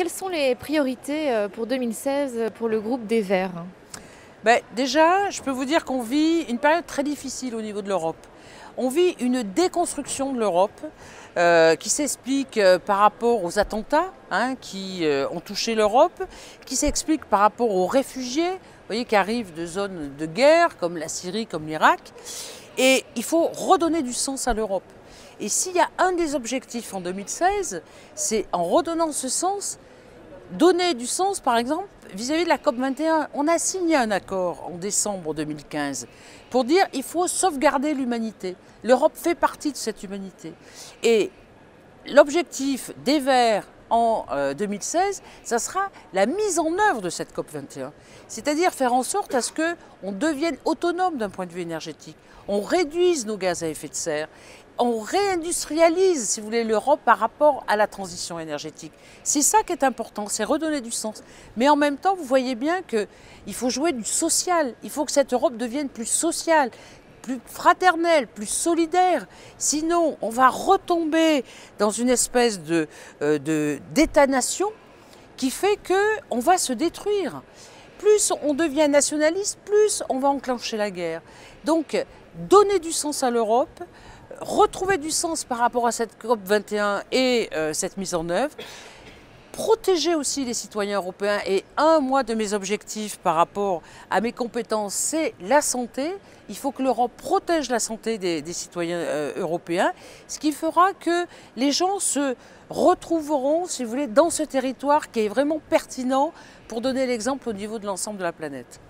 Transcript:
quelles sont les priorités pour 2016 pour le groupe des Verts? Déjà, je peux vous dire qu'on vit une période très difficile au niveau de l'Europe. On vit une déconstruction de l'Europe qui s'explique par rapport aux attentats qui ont touché l'Europe, qui s'explique par rapport aux réfugiés qui arrivent de zones de guerre comme la Syrie, comme l'Irak. Et il faut redonner du sens à l'Europe. Et s'il y a un des objectifs en 2016, c'est en redonnant ce sens, donner du sens par exemple vis-à-vis de la COP21. On a signé un accord en décembre 2015 pour dire qu'il faut sauvegarder l'humanité. L'Europe fait partie de cette humanité. Et l'objectif des Verts en 2016, ça sera la mise en œuvre de cette COP21. C'est-à-dire faire en sorte à ce qu'on devienne autonome d'un point de vue énergétique, on réduise nos gaz à effet de serre, on réindustrialise, si vous voulez, l'Europe par rapport à la transition énergétique. C'est ça qui est important, c'est redonner du sens. Mais en même temps, vous voyez bien qu'il faut jouer du social, il faut que cette Europe devienne plus sociale, plus fraternelle, plus solidaire. Sinon, on va retomber dans une espèce d'état-nation qui fait qu'on va se détruire. Plus on devient nationaliste, plus on va enclencher la guerre. Donc, donner du sens à l'Europe, retrouver du sens par rapport à cette COP21 et cette mise en œuvre, protéger aussi les citoyens européens. Et un mois de mes objectifs par rapport à mes compétences, c'est la santé. Il faut que l'Europe protège la santé des citoyens européens, ce qui fera que les gens se retrouveront, si vous voulez, dans ce territoire qui est vraiment pertinent pour donner l'exemple au niveau de l'ensemble de la planète.